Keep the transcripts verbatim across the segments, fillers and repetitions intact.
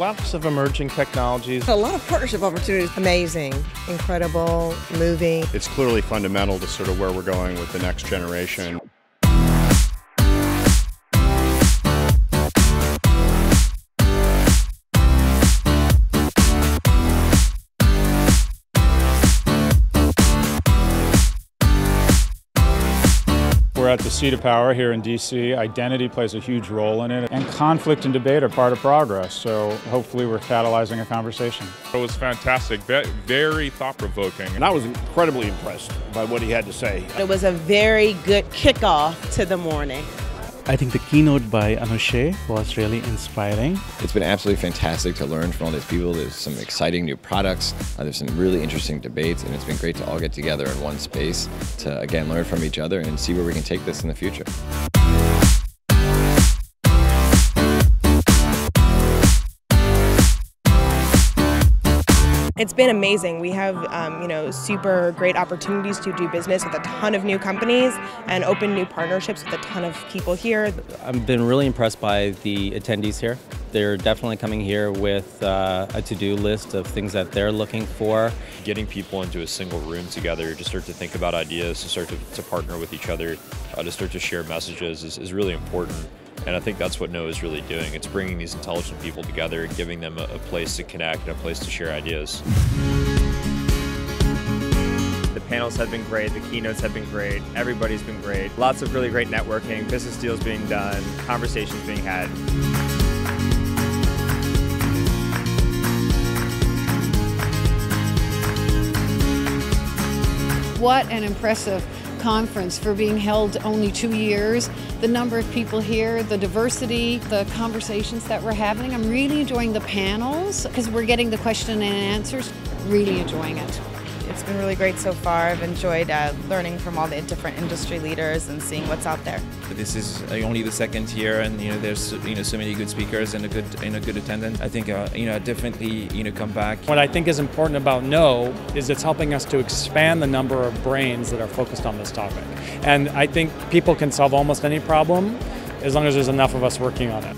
lots of emerging technologies. A lot of partnership opportunities. Amazing, incredible, moving. It's clearly fundamental to sort of where we're going with the next generation. We're at the seat of power here in D C Identity plays a huge role in it, and conflict and debate are part of progress, so hopefully we're catalyzing a conversation. It was fantastic, very thought-provoking. And I was incredibly impressed by what he had to say. It was a very good kickoff to the morning. I think the keynote by Anousheh was really inspiring. It's been absolutely fantastic to learn from all these people. There's some exciting new products, uh, there's some really interesting debates, and it's been great to all get together in one space to, again, learn from each other and see where we can take this in the future. It's been amazing. We have um, you know, super great opportunities to do business with a ton of new companies and open new partnerships with a ton of people here. I've been really impressed by the attendees here. They're definitely coming here with uh, a to-do list of things that they're looking for. Getting people into a single room together to start to think about ideas, to start to, to partner with each other, uh, to start to share messages is, is really important. And I think that's what K N O W is really doing. It's bringing these intelligent people together and giving them a, a place to connect and a place to share ideas. The panels have been great, the keynotes have been great, everybody's been great. Lots of really great networking, business deals being done, conversations being had. What an impressive conference for being held only two years. The number of people here, the diversity, the conversations that we're having. I'm really enjoying the panels because we're getting the question and answers. Really enjoying it. It's been really great so far. I've enjoyed uh, learning from all the different industry leaders and seeing what's out there. This is only the second year, and you know, there's you know so many good speakers and a good and a good attendance. I think uh, you know definitely you know come back. What I think is important about K N O W is it's helping us to expand the number of brains that are focused on this topic, and I think people can solve almost any problem as long as there's enough of us working on it.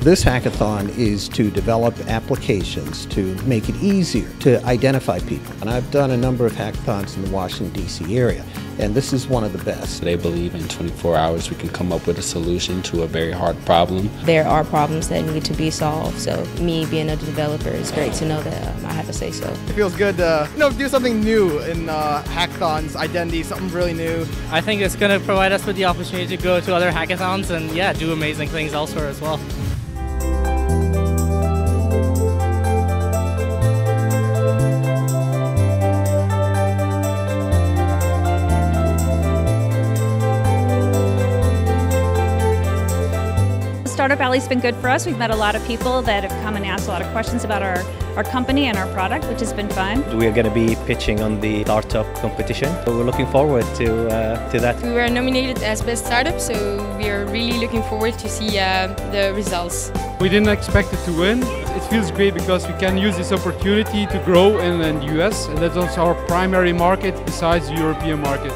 This hackathon is to develop applications to make it easier to identify people. And I've done a number of hackathons in the Washington, D C area, and this is one of the best. They believe in twenty-four hours we can come up with a solution to a very hard problem. There are problems that need to be solved, so me being a developer, it's great to know that um, I have a say-so. It feels good to you know, do something new in uh, hackathons, identity, something really new. I think it's going to provide us with the opportunity to go to other hackathons and, yeah, do amazing things elsewhere as well. Startup Alley's been good for us. We've met a lot of people that have come and asked a lot of questions about our, our company and our product, which has been fun. We are going to be pitching on the startup competition. We're looking forward to, uh, to that. We were nominated as Best Startup, so we are really looking forward to see uh, the results. We didn't expect it to win. It feels great because we can use this opportunity to grow in, in the U S, and that's also our primary market besides the European market.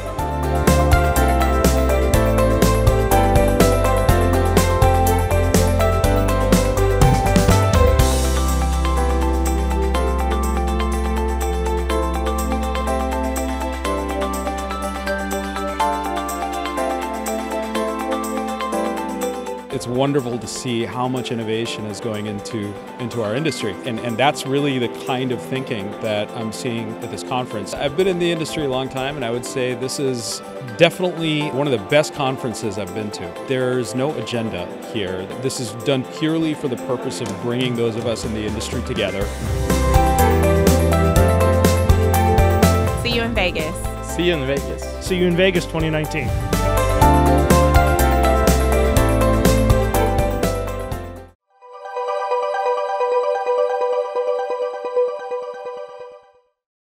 It's wonderful to see how much innovation is going into, into our industry. And, and that's really the kind of thinking that I'm seeing at this conference. I've been in the industry a long time, and I would say this is definitely one of the best conferences I've been to. There's no agenda here. This is done purely for the purpose of bringing those of us in the industry together. See you in Vegas. See you in Vegas. See you in Vegas twenty nineteen.